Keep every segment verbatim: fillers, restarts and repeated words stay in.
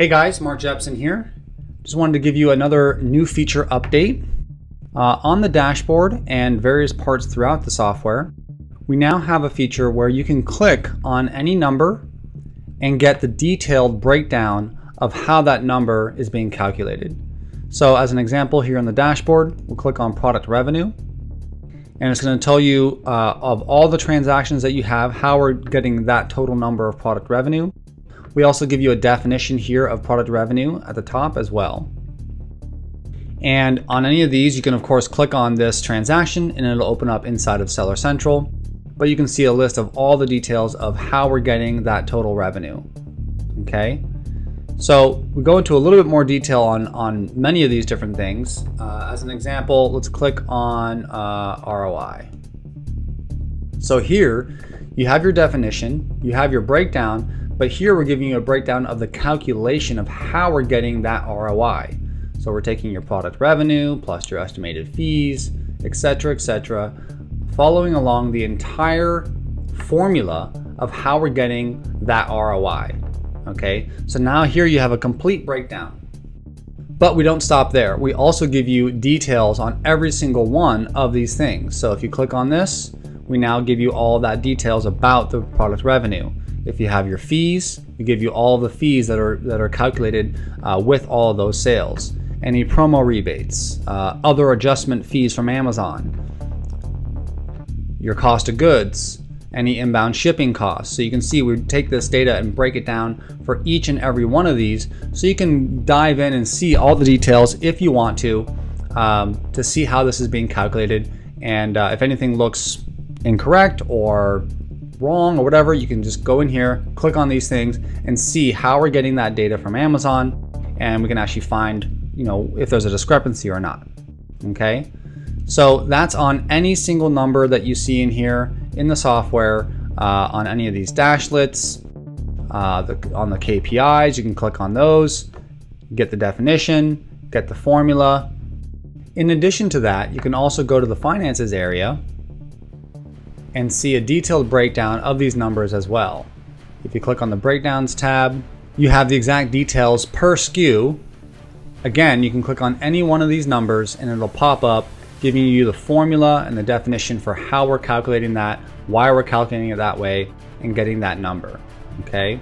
Hey guys, Mark Jepson here. Just wanted to give you another new feature update. Uh, on the dashboard and various parts throughout the software, we now have a feature where you can click on any number and get the detailed breakdown of how that number is being calculated. So as an example, here on the dashboard, we'll click on product revenue, and it's going to tell you uh, of all the transactions that you have, how we're getting that total number of product revenue. We also give you a definition here of product revenue at the top as well. And on any of these, you can of course click on this transaction and it'll open up inside of Seller Central, but you can see a list of all the details of how we're getting that total revenue. Okay. So we go into a little bit more detail on, on many of these different things. Uh, as an example, let's click on uh, R O I. So here you have your definition, you have your breakdown, but here we're giving you a breakdown of the calculation of how we're getting that R O I. So we're taking your product revenue plus your estimated fees, et cetera, et cetera, following along the entire formula of how we're getting that R O I. Okay, so now here you have a complete breakdown. But we don't stop there. We also give you details on every single one of these things. So if you click on this, we now give you all that details about the product revenue. If you have your fees, we give you all the fees that are, that are calculated uh, with all of those sales. Any promo rebates, uh, other adjustment fees from Amazon, your cost of goods, any inbound shipping costs. So you can see we take this data and break it down for each and every one of these, so you can dive in and see all the details if you want to, um, to see how this is being calculated. And uh, if anything looks incorrect or wrong or whatever, you can just go in here, click on these things and see how we're getting that data from Amazon. And we can actually find, you know, if there's a discrepancy or not. Okay. So that's on any single number that you see in here in the software, uh, on any of these dashlets, uh, the, on the K P Is, you can click on those, get the definition, get the formula. In addition to that, you can also go to the finances area and see a detailed breakdown of these numbers as well. If you click on the breakdowns tab, you have the exact details per S K U. Again, you can click on any one of these numbers and it'll pop up, giving you the formula and the definition for how we're calculating that, why we're calculating it that way, and getting that number, okay?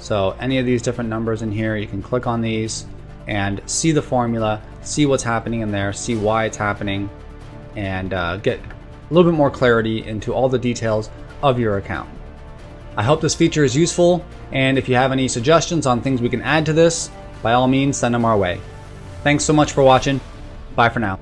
So any of these different numbers in here, you can click on these and see the formula, see what's happening in there, see why it's happening, and uh, get a little bit more clarity into all the details of your account. I hope this feature is useful, and if you have any suggestions on things we can add to this, by all means, send them our way. Thanks so much for watching. Bye for now.